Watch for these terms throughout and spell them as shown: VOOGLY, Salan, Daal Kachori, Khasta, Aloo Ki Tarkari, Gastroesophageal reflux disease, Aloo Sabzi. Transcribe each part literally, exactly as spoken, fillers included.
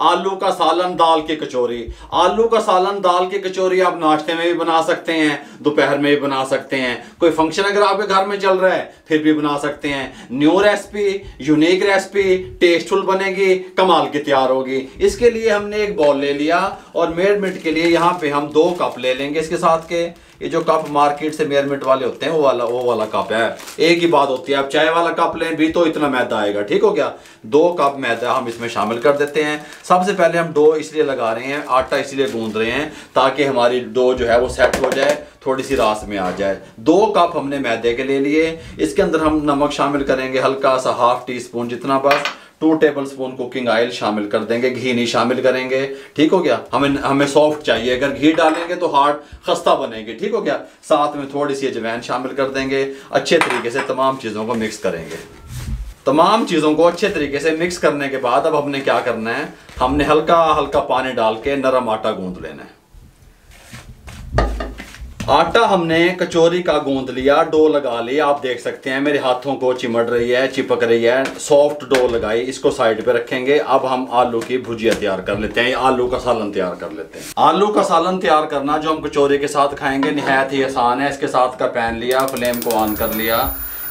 आलू का सालन दाल की कचौरी। आलू का सालन दाल की कचौरी आप नाश्ते में भी बना सकते हैं, दोपहर में भी बना सकते हैं, कोई फंक्शन अगर आपके घर में चल रहा है फिर भी बना सकते हैं। New recipe, unique recipe, tasteful बनेगी, कमाल की तैयार होगी। इसके लिए हमने एक बॉल ले लिया और मेजरमेंट के लिए यहाँ पे हम दो कप ले लेंगे इसके साथ के। ये जो कप मार्केट से मेजरमेंट वाले होते हैं वो वाला वो वाला कप है। एक ही बात होती है, आप चाय वाला कप लें भी तो इतना मैदा आएगा। ठीक हो गया, दो कप मैदा हम इसमें शामिल कर देते हैं। सबसे पहले हम डो इसलिए लगा रहे हैं, आटा इसलिए गूंद रहे हैं ताकि हमारी डो जो है वो सेट हो जाए, थोड़ी सी रास में आ जाए। दो कप हमने मैदे के ले लिए। इसके अंदर हम नमक शामिल करेंगे, हल्का सा हाफ टी स्पून जितना, बस two tablespoon cooking oil शामिल कर देंगे, घी नहीं शामिल करेंगे। ठीक हो गया, हमें हमें सॉफ्ट चाहिए, अगर घी डालेंगे तो हार्ड खस्ता बनेगी। ठीक हो गया, साथ में थोड़ी सी अजवाइन शामिल कर देंगे। अच्छे तरीके से तमाम चीज़ों को मिक्स करेंगे। तमाम चीज़ों को अच्छे तरीके से मिक्स करने के बाद अब हमने क्या करना है, हमने हल्का हल्का पानी डाल के नरम आटा गूंद लेना है। आटा हमने कचौरी का गूंद लिया, डो लगा ली। आप देख सकते हैं मेरे हाथों को चिमट रही है, चिपक रही है, सॉफ्ट डो लगाई। इसको साइड पे रखेंगे। अब हम आलू की भुजिया तैयार कर लेते हैं, आलू का सालन तैयार कर लेते हैं। आलू का सालन तैयार करना जो हम कचौरी के साथ खाएंगे निहायत ही आसान है। इसके साथ का पैन लिया, फ्लेम को ऑन कर लिया,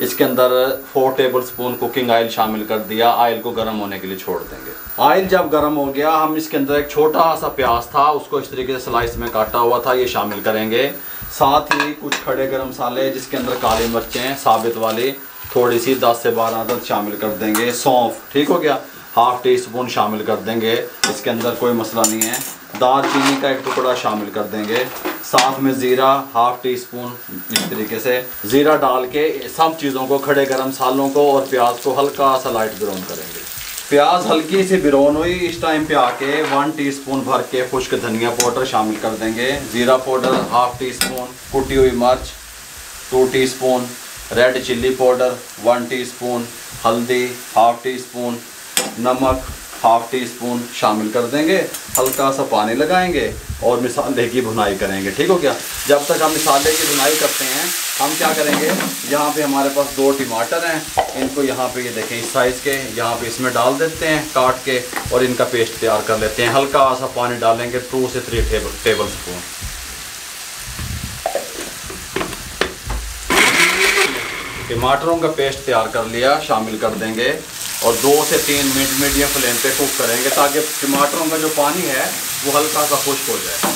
इसके अंदर four tablespoon cooking oil शामिल कर दिया। ऑयल को गर्म होने के लिए छोड़ देंगे। ऑयल जब गर्म हो गया, हम इसके अंदर एक छोटा सा प्याज था, उसको इस तरीके से स्लाइस में काटा हुआ था, ये शामिल करेंगे। साथ ही कुछ खड़े गर्म मसाले जिसके अंदर काली मिर्चें साबित वाली थोड़ी सी दस से बारह अदद शामिल कर देंगे। सौंफ, ठीक हो गया, हाफ टी स्पून शामिल कर देंगे, इसके अंदर कोई मसला नहीं है। दालचीनी का एक टुकड़ा शामिल कर देंगे, साथ में ज़ीरा हाफ टी स्पून। इस तरीके से ज़ीरा डाल के सब चीज़ों को, खड़े गर्म मसालों को और प्याज को हल्का सा लाइट ब्राउन करेंगे। प्याज हल्की सी ब्राउन हुई, इस टाइम पे आके वन टीस्पून भर के खुश्क धनिया पाउडर शामिल कर देंगे, ज़ीरा पाउडर हाफ टी स्पून, कुटी हुई मिर्च two tea spoon, red chilli powder one tea spoon, हल्दी हाफ टी स्पून, नमक हाफ टी स्पून शामिल कर देंगे। हल्का सा पानी लगाएंगे और मिसाले की भुनाई करेंगे। ठीक हो गया, जब तक हम मिसाले की भुनाई करते हैं हम क्या करेंगे, यहाँ पे हमारे पास दो टमाटर हैं, इनको यहाँ पे ये यह देखें इस साइज़ के, यहाँ पे इसमें डाल देते हैं काट के और इनका पेस्ट तैयार कर लेते हैं। हल्का सा पानी डालेंगे, टू से थ्री टेबल टेबल स्पून। टमाटरों का पेस्ट तैयार कर लिया, शामिल कर देंगे और दो से तीन मिनट मीडियम फ्लेम पे कुक करेंगे ताकि टमाटरों का जो पानी है वो हल्का सा खुश्क हो जाए।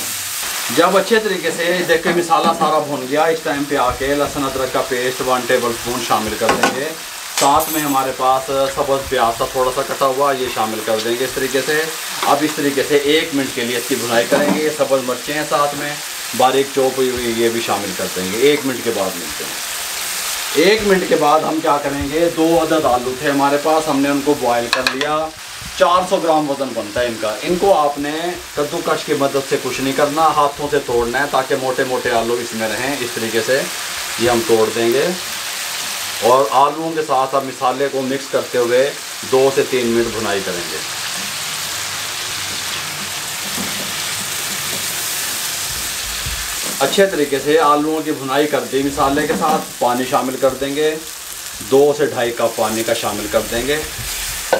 जब अच्छे तरीके से देखें मसाला सारा भुन गया, इस टाइम पे आके लहसुन अदरक का पेस्ट वन टेबल स्पून शामिल कर देंगे। साथ में हमारे पास सब्ज़ प्याज था थोड़ा सा कटा हुआ, ये शामिल कर देंगे इस तरीके से। अब इस तरीके से एक मिनट के लिए इसकी भुनाई करेंगे। ये सब्ज़ मिर्चें हैं, साथ में बारीक चौप हुई ये भी शामिल कर देंगे। एक मिनट के बाद मिलते हैं। एक मिनट के बाद हम क्या करेंगे, दो अदद आलू थे हमारे पास, हमने उनको बॉयल कर लिया। चार सौ ग्राम वज़न बनता है इनका। इनको आपने कद्दूकश की मदद से कुछ नहीं करना, हाथों से तोड़ना है ताकि मोटे मोटे आलू इसमें रहें। इस तरीके से ये हम तोड़ देंगे और आलूओं के साथ आप मसाले को मिक्स करते हुए दो से तीन मिनट भुनाई करेंगे। अच्छे तरीके से आलूओं की भुनाई कर दी मिसाले के साथ, पानी शामिल कर देंगे, दो से ढाई कप पानी का शामिल कर देंगे।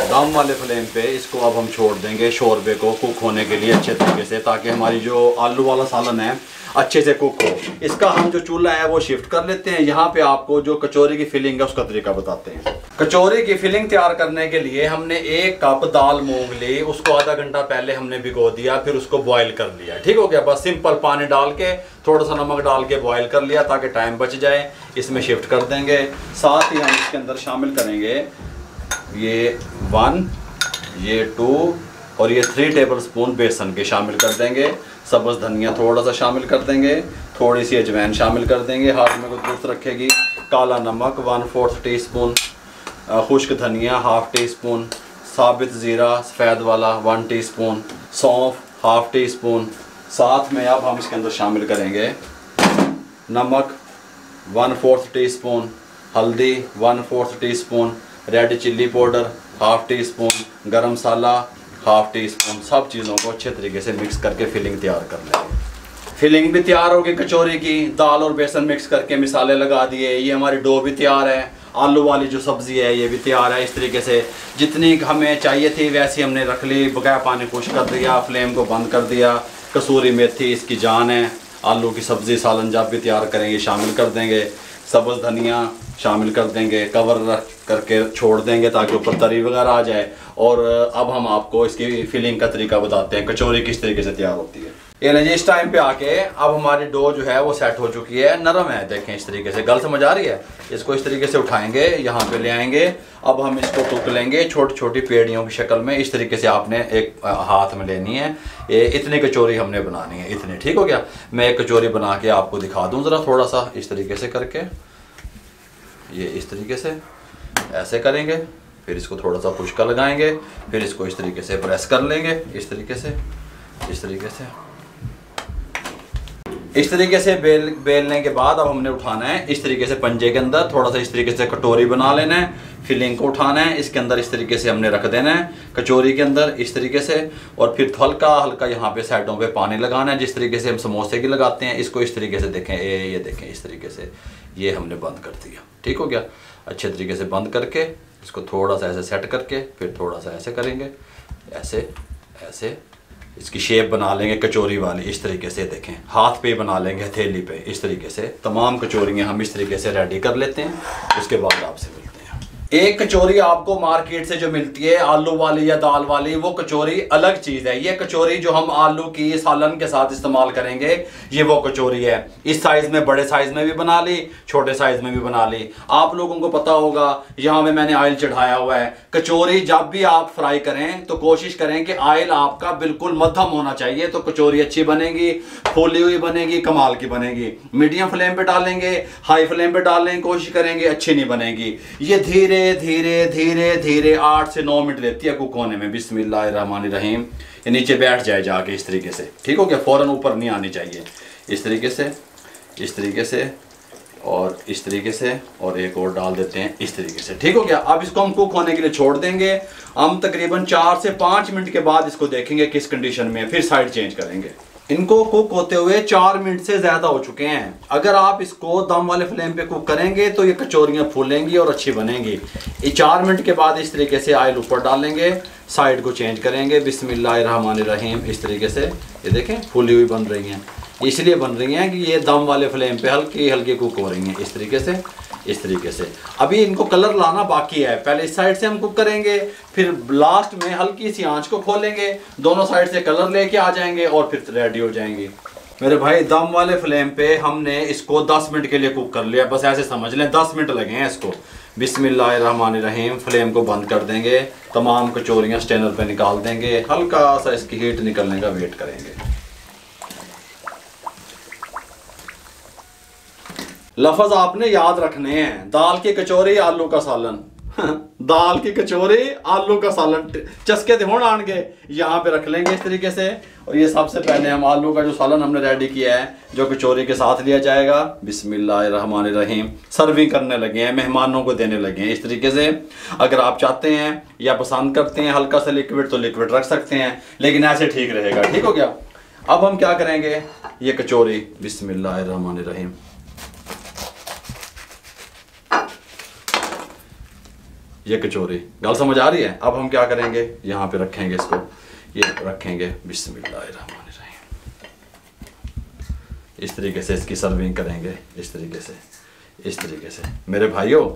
दम वाले फ्लेम पे इसको अब हम छोड़ देंगे शोरबे को कुक होने के लिए अच्छे तरीके से, ताकि हमारी जो आलू वाला सालन है अच्छे से कुक हो। इसका हम जो चूल्हा है वो शिफ्ट कर लेते हैं। यहाँ पे आपको जो कचौरी की फिलिंग है उसका तरीका बताते हैं। कचौरी की फिलिंग तैयार करने के लिए हमने एक कप दाल मूंग ली, उसको आधा घंटा पहले हमने भिगो दिया, फिर उसको बॉयल कर लिया। ठीक हो गया, बस सिंपल पानी डाल के थोड़ा सा नमक डाल के बॉयल कर लिया ताकि टाइम बच जाए। इसमें शिफ्ट कर देंगे। साथ ही हम इसके अंदर शामिल करेंगे ये वन, ये टू और ये थ्री टेबलस्पून बेसन के शामिल कर देंगे। सब्ज़ धनिया थोड़ा सा शामिल कर देंगे, थोड़ी सी अजवाइन शामिल कर देंगे, हाथ में को दुरुस्त रखेगी। काला नमक वन फोर्थ टी स्पून, खुश्क धनिया हाफ टी स्पून, साबित ज़ीरा सफ़ेद वाला वन टी स्पून, सौंफ हाफ टी स्पून। साथ में अब हम इसके अंदर शामिल करेंगे नमक वन फोर्थ टी स्पून, हल्दी one fourth tea spoon, red chilli powder half tea spoon, garam masala half tea spoon. सब चीज़ों को अच्छे तरीके से मिक्स करके फिलिंग तैयार कर लेंगे। फिलिंग भी तैयार होगी कचौरी की, दाल और बेसन मिक्स करके मिसाले लगा दिए, ये हमारी डो भी तैयार है। आलू वाली जो सब्ज़ी है ये भी तैयार है। इस तरीके से जितनी हमें चाहिए थी वैसी हमने रख ली, बगैर पानी खुश कर दिया, फ्लेम को बंद कर दिया। कसूरी मेथी इसकी जान है। आलू की सब्ज़ी सालन जाप भी तैयार करेंगे, शामिल कर देंगे। सब्ज़ धनिया शामिल कर देंगे, कवर रख करके छोड़ देंगे ताकि ऊपर तरी वगैरह आ जाए। और अब हम आपको इसकी फिलिंग का तरीका बताते हैं, कचौरी किस तरीके से तैयार होती है। ये ना जी इस टाइम पे आके अब हमारी डो जो है वो सेट हो चुकी है, नरम है। देखें इस तरीके से, गल समझ आ रही है। इसको इस तरीके से उठाएंगे, यहाँ पे ले आएंगे। अब हम इसको टुक लेंगे छोटी छोटी पेड़ियों की शक्ल में। इस तरीके से आपने एक हाथ में लेनी है। ये इतनी कचौरी हमने बनानी है, इतनी। ठीक हो गया। मैं एक कचौरी बना के आपको दिखा दूँ ज़रा, थोड़ा सा इस तरीके से करके। ये इस तरीके से ऐसे करेंगे, फिर इसको थोड़ा सा पुश कर लगाएंगे, फिर इसको इस तरीके से प्रेस कर लेंगे, इस तरीके से, इस तरीके से, इस तरीके से बेल बेलने के बाद अब हमने उठाना है इस तरीके से पंजे के अंदर। थोड़ा सा इस तरीके से कटोरी बना लेना है, फिलिंग को उठाना है, इसके अंदर इस तरीके से हमने रख देना है कचौरी के अंदर, इस तरीके से। और फिर हल्का हल्का यहाँ पे साइडों पे पानी लगाना है, जिस तरीके से हम समोसे की लगाते हैं। इसको इस तरीके से देखें, ए ये देखें इस तरीके से, ये हमने बंद कर दिया। ठीक हो गया। अच्छे तरीके से बंद करके इसको थोड़ा सा ऐसे सेट करके फिर थोड़ा सा ऐसे करेंगे, ऐसे ऐसे इसकी शेप बना लेंगे कचौरी वाली। इस तरीके से देखें, हाथ पे बना लेंगे, हथेली पे। इस तरीके से तमाम कचौरियाँ हम इस तरीके से रेडी कर लेते हैं। उसके बाद आपसे मिलते हैं। एक कचौरी आपको मार्केट से जो मिलती है आलू वाली या दाल वाली, वो कचौरी अलग चीज़ है। ये कचौरी जो हम आलू की सालन के साथ इस्तेमाल करेंगे, ये वो कचौरी है। इस साइज़ में, बड़े साइज़ में भी बना ली, छोटे साइज़ में भी बना ली। आप लोगों को पता होगा, यहाँ में मैंने ऑयल चढ़ाया हुआ है। कचौरी जब भी आप फ्राई करें तो कोशिश करें कि ऑयल आपका बिल्कुल मध्यम होना चाहिए, तो कचौरी अच्छी बनेगी, फूली हुई बनेगी, कमाल की बनेगी। मीडियम फ्लेम पे डालेंगे, हाई फ्लेम पे डालने की कोशिश करेंगे, अच्छी नहीं बनेगी। ये धीरे धीरे धीरे धीरे आठ से नौ मिनट लेती है कुक होने में। बिस्मिल्लाहिर्रहमानिर्रहीम। ये नीचे बैठ जाए जाके इस तरीके से। ठीक हो गया। फ़ौरन ऊपर नहीं आनी चाहिए। इस तरीके से, इस तरीके से, और इस तरीके से, और एक और डाल देते हैं इस तरीके से। ठीक हो गया। अब इसको हम कुक होने के लिए छोड़ देंगे। हम तकरीबन चार से पाँच मिनट के बाद इसको देखेंगे किस कंडीशन में, फिर साइड चेंज करेंगे। इनको कुक होते हुए चार मिनट से ज़्यादा हो चुके हैं। अगर आप इसको दम वाले फ्लेम पे कुक करेंगे तो ये कचौरियाँ फूलेंगी और अच्छी बनेंगी। ये चार मिनट के बाद इस तरीके से ऑयल ऊपर डालेंगे, साइड को चेंज करेंगे। बिस्मिल्लाहिर्रहमानिर्रहीम। इस तरीके से, ये देखें फूली हुई बन रही हैं। इसलिए बन रही हैं कि ये दम वाले फ्लेम पे हल्की हल्की कुक हो रही हैं। इस तरीके से, इस तरीके से। अभी इनको कलर लाना बाकी है। पहले इस साइड से हम कुक करेंगे, फिर लास्ट में हल्की सी आंच को खोलेंगे, दोनों साइड से कलर लेके आ जाएंगे और फिर रेडी हो जाएंगे। मेरे भाई दम वाले फ्लेम पे हमने इसको दस मिनट के लिए कुक कर लिया। बस ऐसे समझ लें दस मिनट लगे हैं इसको। बिस्मिल्लाहिर्रहमानिर्रहीम। फ्लेम को बंद कर देंगे, तमाम कचौरियाँ स्टेनर पर निकाल देंगे। हल्का सा इसकी हीट निकलने का वेट करेंगे। लफ्ज़ आपने याद रखने हैं, दाल की कचौरी आलू का सालन। दाल की कचौरी आलू का सालन चस्के दे होण आन के यहाँ पे रख लेंगे इस तरीके से। और ये सबसे पहले हम आलू का जो सालन हमने रेडी किया है, जो कचौरी के साथ लिया जाएगा। बिस्मिल्लाहिर्रहमानिर्रहीम। सर्विंग करने लगे हैं, मेहमानों को देने लगे हैं इस तरीके से। अगर आप चाहते हैं या पसंद करते हैं हल्का सा लिक्विड, तो लिक्विड रख सकते हैं, लेकिन ऐसे ठीक रहेगा। ठीक हो गया। अब हम क्या करेंगे, ये कचौरी, बिस्मिल्लाहिर्रहमानिर्रहीम, ये कचौरी, गल समझ आ रही है। अब हम क्या करेंगे, यहाँ पे रखेंगे इसको, ये रखेंगे। बिस्मिल्लाहिर्रहमानिर्रहीम। इस तरीके से इसकी सर्विंग करेंगे, इस तरीके से, इस तरीके से। मेरे भाइयों,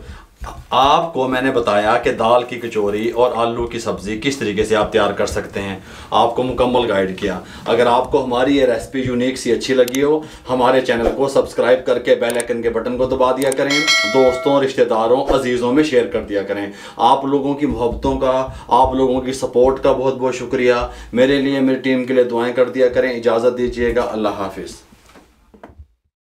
आपको मैंने बताया कि दाल की कचौरी और आलू की सब्ज़ी किस तरीके से आप तैयार कर सकते हैं। आपको मुकम्मल गाइड किया। अगर आपको हमारी ये रेसिपी यूनिक सी अच्छी लगी हो, हमारे चैनल को सब्सक्राइब करके बेल आइकन के बटन को दबा दिया करें। दोस्तों, रिश्तेदारों, अजीज़ों में शेयर कर दिया करें। आप लोगों की मोहब्बतों का, आप लोगों की सपोर्ट का बहुत बहुत शुक्रिया। मेरे लिए, मेरी टीम के लिए दुआएँ कर दिया करें। इजाज़त दीजिएगा। अल्लाह हाफिज़।